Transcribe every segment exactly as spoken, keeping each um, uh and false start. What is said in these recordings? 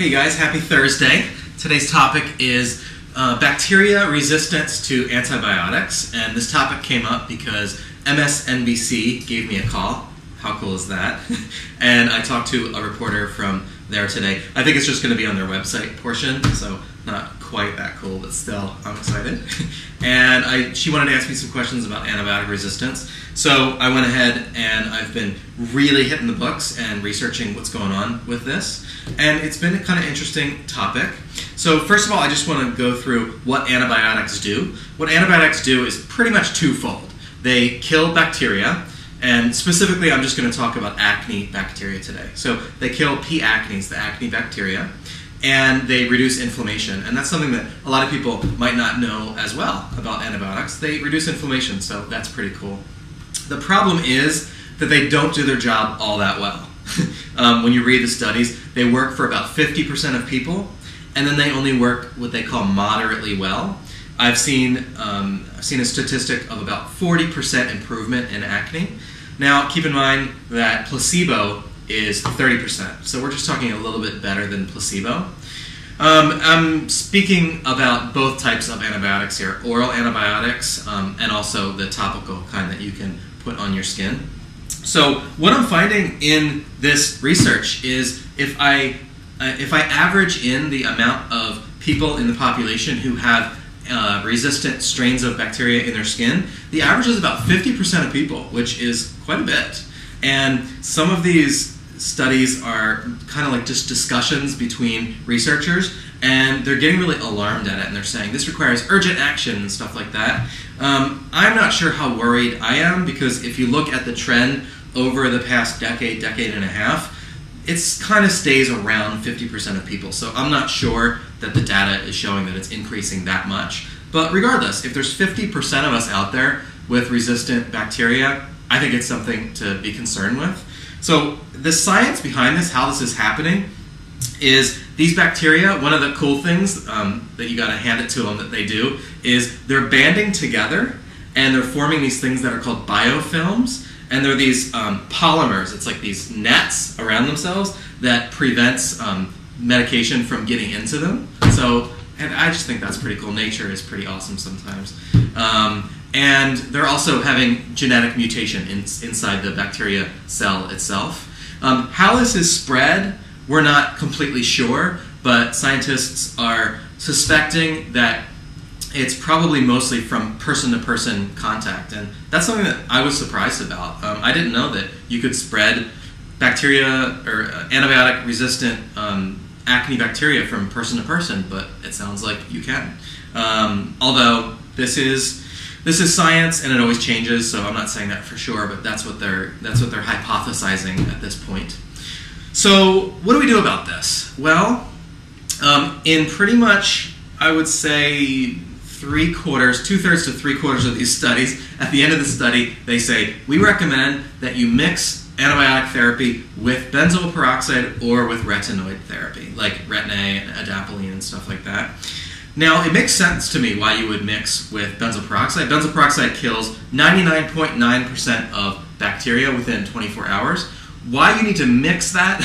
Hey guys, happy Thursday. Today's topic is uh, bacteria resistance to antibiotics, and this topic came up because M S N B C gave me a call. How cool is that? And I talked to a reporter from there today. I think it's just going to be on their website portion, so not quite that cool, but still, I'm excited. And I, she wanted to ask me some questions about antibiotic resistance, so I went ahead and I've been really hitting the books and researching what's going on with this, and it's been a kind of interesting topic. So first of all, I just want to go through what antibiotics do. What antibiotics do is pretty much twofold. They kill bacteria, and specifically I'm just going to talk about acne bacteria today. So they kill P. acnes, the acne bacteria, and they reduce inflammation. And that's something that a lot of people might not know as well about antibiotics. They reduce inflammation, so that's pretty cool. The problem is that they don't do their job all that well. um, when you read the studies, they work for about fifty percent of people, and then they only work what they call moderately well. I've seen, um, I've seen a statistic of about forty percent improvement in acne. Now, keep in mind that placebo is thirty percent. So we're just talking a little bit better than placebo. Um, I'm speaking about both types of antibiotics here, oral antibiotics um, and also the topical kind that you can put on your skin. So what I'm finding in this research is if I, uh, if I average in the amount of people in the population who have uh, resistant strains of bacteria in their skin, the average is about fifty percent of people, which is quite a bit. And some of these studies are kind of like just discussions between researchers, and they're getting really alarmed at it, and they're saying this requires urgent action and stuff like that. Um, I'm not sure how worried I am, because if you look at the trend over the past decade, decade and a half, it's kind of stays around fifty percent of people. So I'm not sure that the data is showing that it's increasing that much. But regardless, if there's fifty percent of us out there with resistant bacteria, I think it's something to be concerned with. So the science behind this, how this is happening, is these bacteria, one of the cool things um, that you gotta hand it to them that they do is they're banding together and they're forming these things that are called biofilms, and they're these um, polymers. It's like these nets around themselves that prevents um, medication from getting into them. So, and I just think that's pretty cool. Nature is pretty awesome sometimes. Um, And they're also having genetic mutation in, inside the bacteria cell itself. Um, how this is spread, we're not completely sure, but scientists are suspecting that it's probably mostly from person-to-person contact. And that's something that I was surprised about. Um, I didn't know that you could spread bacteria or antibiotic-resistant um, acne bacteria from person-to-person, but it sounds like you can. Um, although this is... This is science, and it always changes, so I'm not saying that for sure, but that's what they're, that's what they're hypothesizing at this point. So what do we do about this? Well, um, in pretty much, I would say, three quarters, two-thirds to three-quarters of these studies, at the end of the study, they say, we recommend that you mix antibiotic therapy with benzoyl peroxide or with retinoid therapy, like Retin-A and Adapalene and stuff like that. Now, it makes sense to me why you would mix with benzoyl peroxide. Benzoyl peroxide kills ninety-nine point nine percent of bacteria within twenty-four hours. Why you need to mix that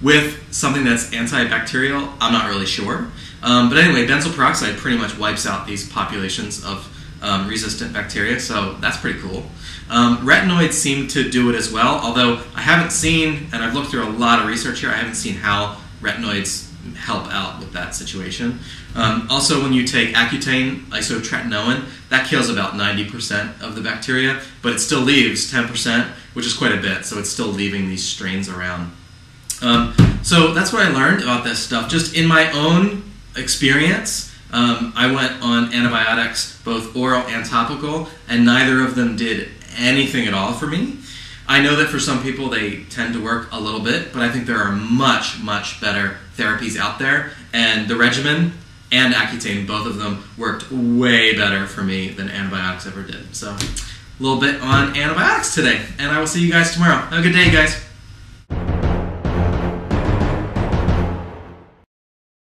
with something that's antibacterial, I'm not really sure. Um, but anyway, benzoyl peroxide pretty much wipes out these populations of um, resistant bacteria, so that's pretty cool. Um, retinoids seem to do it as well, although I haven't seen, and I've looked through a lot of research here, I haven't seen how retinoids help out with that situation. Um, also, when you take Accutane, isotretinoin, that kills about ninety percent of the bacteria, but it still leaves ten percent, which is quite a bit, so it's still leaving these strains around. Um, so that's what I learned about this stuff. Just in my own experience, um, I went on antibiotics, both oral and topical, and neither of them did anything at all for me. I know that for some people they tend to work a little bit, but I think there are much, much better therapies out there, and the regimen and Accutane, both of them, worked way better for me than antibiotics ever did. So, a little bit on antibiotics today, and I will see you guys tomorrow. Have a good day, guys.